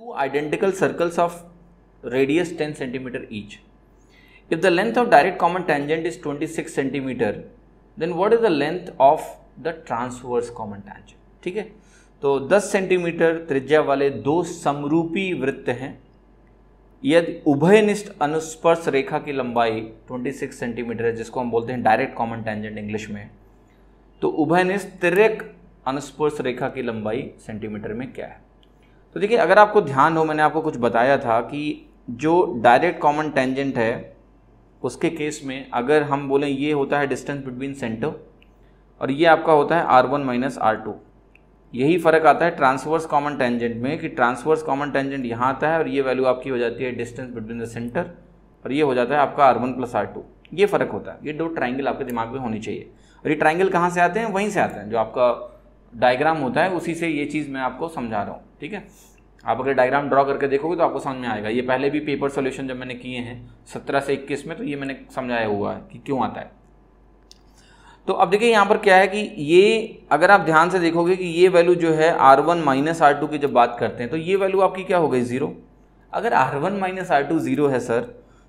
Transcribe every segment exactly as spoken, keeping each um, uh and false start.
two identical circles of radius ten centimeters each. If the length of direct common tangent is twenty-six centimeters, then what is the length of the transverse common tangent? ठीक है, तो दस centimetre त्रिज्या वाले दो समरूपी वृत्त हैं, यदि उभयनिष्ठ अनुस्पर्श रेखा की लंबाई छब्बीस सेंटीमीटर है, जिसको हम बोलते हैं डायरेक्ट कॉमन टैंजेंट इंग्लिश में, तो उभयनिष्ठ तिर्यक अनुस्पर्श रेखा की लंबाई सेंटीमीटर में क्या है? तो देखिए, अगर आपको ध्यान हो, मैंने आपको कुछ बताया था कि जो डायरेक्ट कॉमन टैंजेंट है उसके केस में अगर हम बोलें, ये होता है डिस्टेंस बिटवीन सेंटर और ये आपका होता है R one minus R two. यही फ़र्क आता है ट्रांसवर्स कॉमन टेंजेंट में कि ट्रांसवर्स कॉमन टेंजेंट यहाँ आता है और ये वैल्यू आपकी हो जाती है डिस्टेंस बिटवीन द सेंटर और ये हो जाता है आपका R one plus R two. ये फ़र्क होता है। ये दो ट्राइंगल आपके दिमाग में होने चाहिए और ये ट्राइंगल कहाँ से आते हैं? वहीं से आते हैं जो आपका डायग्राम होता है, उसी से ये चीज़ मैं आपको समझा रहा हूँ। ठीक है, आप अगर डायग्राम ड्रॉ करके देखोगे तो आपको समझ में आएगा। ये पहले भी पेपर सोल्यूशन जब मैंने किए हैं सत्रह से इक्कीस में, तो ये मैंने समझाया हुआ है कि क्यों आता है। तो अब देखिए यहाँ पर क्या है कि ये, अगर आप ध्यान से देखोगे कि ये वैल्यू जो है R one minus R two की जब बात करते हैं तो ये वैल्यू आपकी क्या हो गई? ज़ीरो। अगर R one minus R two zero है सर,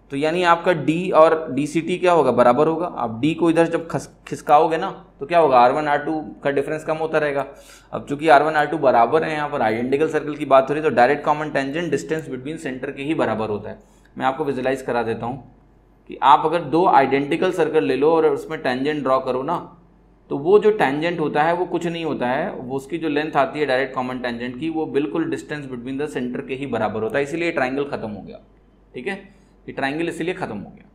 तो यानी आपका d और dct क्या होगा? बराबर होगा। आप d को इधर जब खिसकाओगे ना तो क्या होगा? आर वन आर टू का डिफरेंस कम होता रहेगा। अब चूंकि आर वन आर टू बराबर है, यहाँ पर आइडेंटिकल सर्कल की बात हो रही है, तो direct common tangent distance between centre के ही बराबर होता है। मैं आपको विजुलाइज करा देता हूँ कि आप अगर दो आइडेंटिकल सर्कल ले लो और उसमें टेंजेंट ड्रॉ करो ना, तो वो जो टेंजेंट होता है वो कुछ नहीं होता है, वो उसकी जो लेंथ आती है डायरेक्ट कॉमन टेंजेंट की, वो बिल्कुल डिस्टेंस बिटवीन द सेंटर के ही बराबर होता है। इसीलिए ट्राइंगल खत्म हो गया। ठीक है, ये ट्राइंगल इसीलिए खत्म हो गया।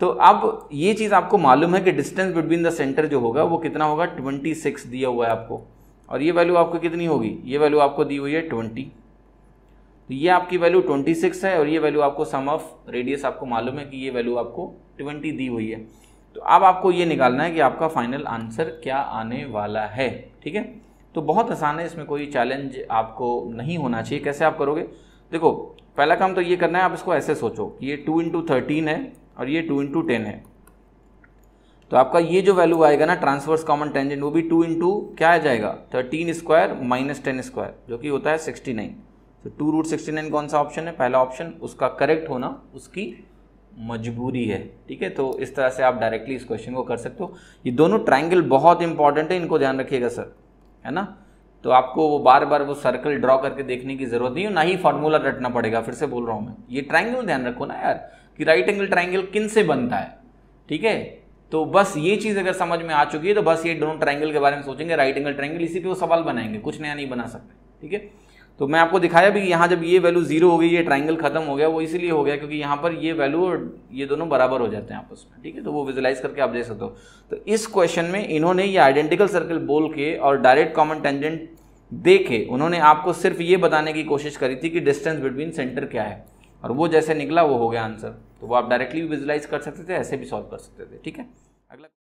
तो अब ये चीज़ आपको मालूम है कि डिस्टेंस बिटवीन द सेंटर जो होगा वो कितना होगा? ट्वेंटी सिक्स दिया हुआ है आपको, और ये वैल्यू आपको कितनी होगी? ये वैल्यू आपको दी हुई है ट्वेंटी। तो ये आपकी वैल्यू छब्बीस है और ये वैल्यू आपको सम ऑफ रेडियस आपको मालूम है कि ये वैल्यू आपको बीस दी हुई है। तो अब आपको ये निकालना है कि आपका फाइनल आंसर क्या आने वाला है। ठीक है, तो बहुत आसान है, इसमें कोई चैलेंज आपको नहीं होना चाहिए। कैसे आप करोगे? देखो, पहला काम तो ये करना है, आप इसको ऐसे सोचो कि ये टू इंटू थर्टीन है और ये टू इंटू टेन है, तो आपका ये जो वैल्यू आएगा ना ट्रांसवर्स कॉमन टेंजेंट, वो भी टू इंटू क्या आ जाएगा? Thirteen square minus ten square, जो कि होता है सिक्सटी नाइन। तो टू रूट सिक्सटी नाइन कौन सा ऑप्शन है? पहला ऑप्शन। उसका करेक्ट होना उसकी मजबूरी है। ठीक है, तो इस तरह से आप डायरेक्टली इस क्वेश्चन को कर सकते हो। ये दोनों ट्राइंगल बहुत इंपॉर्टेंट है, इनको ध्यान रखिएगा सर, है ना। तो आपको वो बार बार वो सर्कल ड्रॉ करके देखने की जरूरत नहीं है, ना ही फार्मूला रटना पड़ेगा। फिर से बोल रहा हूँ मैं, ये ट्राइंगल ध्यान रखो ना यार कि राइट एंगल ट्राइंगल किन से बनता है। ठीक है, तो बस ये चीज़ अगर समझ में आ चुकी है तो बस ये दोनों ट्राइंगल के बारे में सोचेंगे, राइट एंगल ट्राइंगल, इसी पर वो सवाल बनाएंगे, कुछ नया नहीं बना सकते। ठीक है, तो मैं आपको दिखाया भी कि यहाँ जब ये वैल्यू जीरो हो गई, ये ट्राइंगल खत्म हो गया, वो इसीलिए हो गया क्योंकि यहाँ पर ये वैल्यू और ये दोनों बराबर हो जाते हैं आपस में। ठीक है, तो वो विजुलाइज करके आप देख सकते हो। तो इस क्वेश्चन में इन्होंने ये आइडेंटिकल सर्कल बोल के और डायरेक्ट कॉमन टेंजेंट दे के उन्होंने आपको सिर्फ ये बताने की कोशिश करी थी कि डिस्टेंस बिटवीन सेंटर क्या है, और वो जैसे निकला वो हो गया आंसर। तो वो आप डायरेक्टली भी विजुलाइज कर सकते थे, ऐसे भी सॉल्व कर सकते थे। ठीक है, अगला